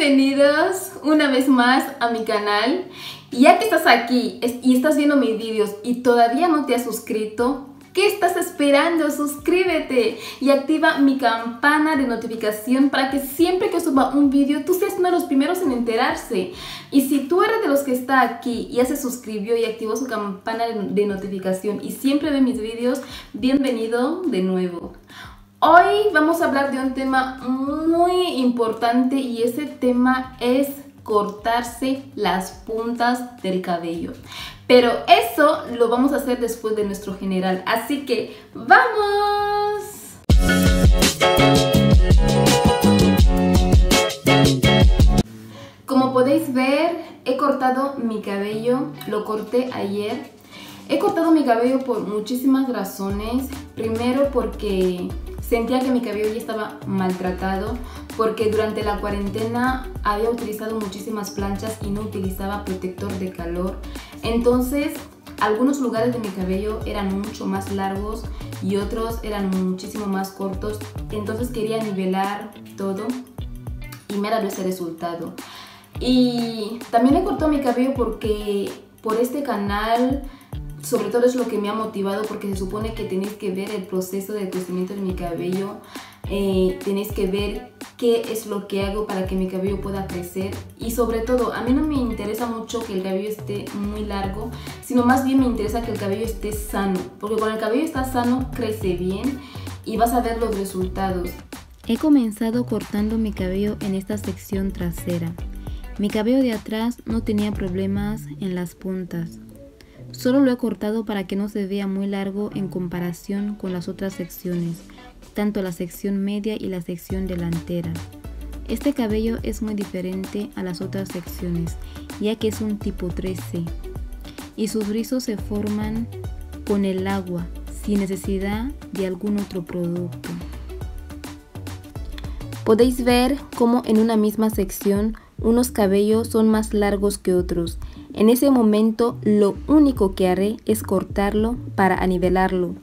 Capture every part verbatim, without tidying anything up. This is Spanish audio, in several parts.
Bienvenidos una vez más a mi canal. Ya que estás aquí y estás viendo mis vídeos y todavía no te has suscrito, ¿qué estás esperando? Suscríbete y activa mi campana de notificación para que siempre que suba un vídeo tú seas uno de los primeros en enterarse. Y si tú eres de los que está aquí y ya se suscribió y activó su campana de notificación y siempre ve mis vídeos, bienvenido de nuevo. Hoy vamos a hablar de un tema muy importante y ese tema es cortarse las puntas del cabello. Pero eso lo vamos a hacer después de nuestro general. Así que ¡vamos! Como podéis ver, he cortado mi cabello, lo corté ayer. He cortado mi cabello por muchísimas razones. Primero porque sentía que mi cabello ya estaba maltratado porque durante la cuarentena había utilizado muchísimas planchas y no utilizaba protector de calor. Entonces, algunos lugares de mi cabello eran mucho más largos y otros eran muchísimo más cortos. Entonces quería nivelar todo y me ha dado ese resultado. Y también he cortado mi cabello porque por este canal, sobre todo, es lo que me ha motivado, porque se supone que tenéis que ver el proceso de crecimiento de mi cabello, eh, tenéis que ver qué es lo que hago para que mi cabello pueda crecer. Y sobre todo, a mí no me interesa mucho que el cabello esté muy largo, sino más bien me interesa que el cabello esté sano, porque cuando el cabello está sano crece bien y vas a ver los resultados. He comenzado cortando mi cabello en esta sección trasera. Mi cabello de atrás no tenía problemas en las puntas. Solo lo he cortado para que no se vea muy largo en comparación con las otras secciones, tanto la sección media y la sección delantera. Este cabello es muy diferente a las otras secciones, ya que es un tipo trece, y sus rizos se forman con el agua, sin necesidad de algún otro producto. Podéis ver cómo en una misma sección unos cabellos son más largos que otros. En ese momento lo único que haré es cortarlo para anivelarlo.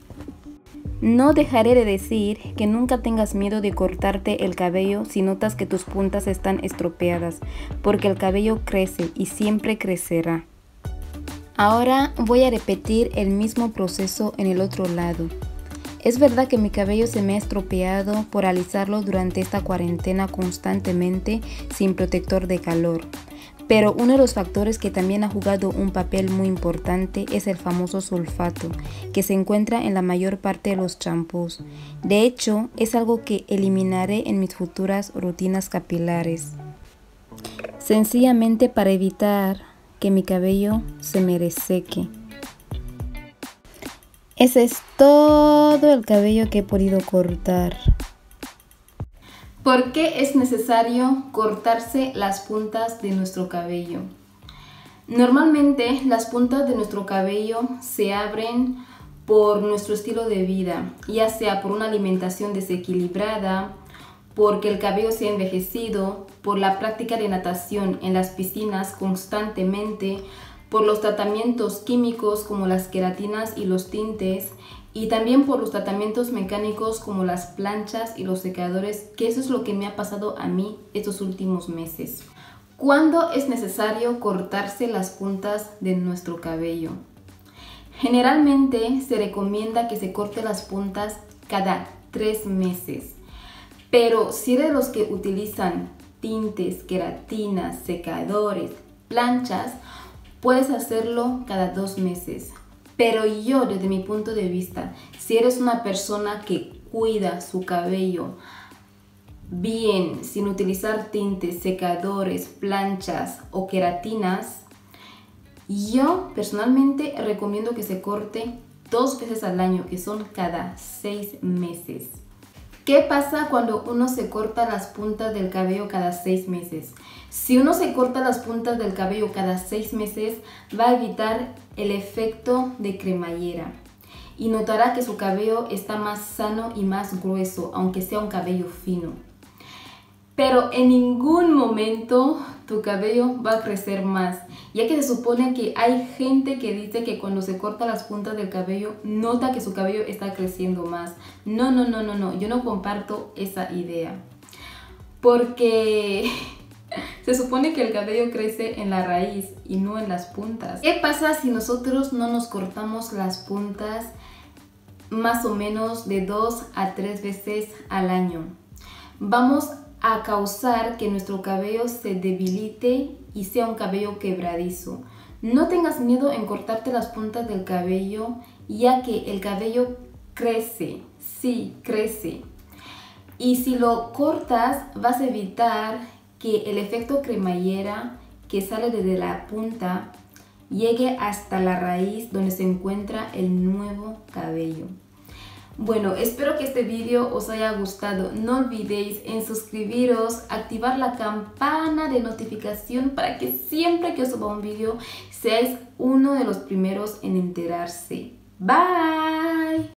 No dejaré de decir que nunca tengas miedo de cortarte el cabello si notas que tus puntas están estropeadas, porque el cabello crece y siempre crecerá. Ahora voy a repetir el mismo proceso en el otro lado. Es verdad que mi cabello se me ha estropeado por alisarlo durante esta cuarentena constantemente sin protector de calor. Pero uno de los factores que también ha jugado un papel muy importante es el famoso sulfato, que se encuentra en la mayor parte de los champús. De hecho, es algo que eliminaré en mis futuras rutinas capilares, sencillamente para evitar que mi cabello se me reseque. Ese es todo el cabello que he podido cortar. ¿Por qué es necesario cortarse las puntas de nuestro cabello? Normalmente las puntas de nuestro cabello se abren por nuestro estilo de vida, ya sea por una alimentación desequilibrada, porque el cabello se ha envejecido, por la práctica de natación en las piscinas constantemente, por los tratamientos químicos como las queratinas y los tintes, y también por los tratamientos mecánicos como las planchas y los secadores, que eso es lo que me ha pasado a mí estos últimos meses. ¿Cuándo es necesario cortarse las puntas de nuestro cabello? Generalmente se recomienda que se corte las puntas cada tres meses. Pero si eres de los que utilizan tintes, queratinas, secadores, planchas, puedes hacerlo cada dos meses. Pero yo, desde mi punto de vista, si eres una persona que cuida su cabello bien, sin utilizar tintes, secadores, planchas o queratinas, yo personalmente recomiendo que se corte dos veces al año, que son cada seis meses. ¿Qué pasa cuando uno se corta las puntas del cabello cada seis meses? Si uno se corta las puntas del cabello cada seis meses, va a evitar el efecto de cremallera y notará que su cabello está más sano y más grueso, aunque sea un cabello fino. Pero en ningún momento tu cabello va a crecer más, ya que se supone que hay gente que dice que cuando se corta las puntas del cabello nota que su cabello está creciendo más. No, no, no, no, no, yo no comparto esa idea, porque Se supone que el cabello crece en la raíz y no en las puntas. ¿Qué pasa si nosotros no nos cortamos las puntas más o menos de dos a tres veces al año? Vamos a causar que nuestro cabello se debilite y sea un cabello quebradizo. No tengas miedo en cortarte las puntas del cabello, ya que el cabello crece, sí, crece. Y si lo cortas, vas a evitar que el efecto cremallera que sale desde la punta llegue hasta la raíz donde se encuentra el nuevo cabello. Bueno, espero que este video os haya gustado. No olvidéis en suscribiros, activar la campana de notificación para que siempre que os suba un video seáis uno de los primeros en enterarse. Bye.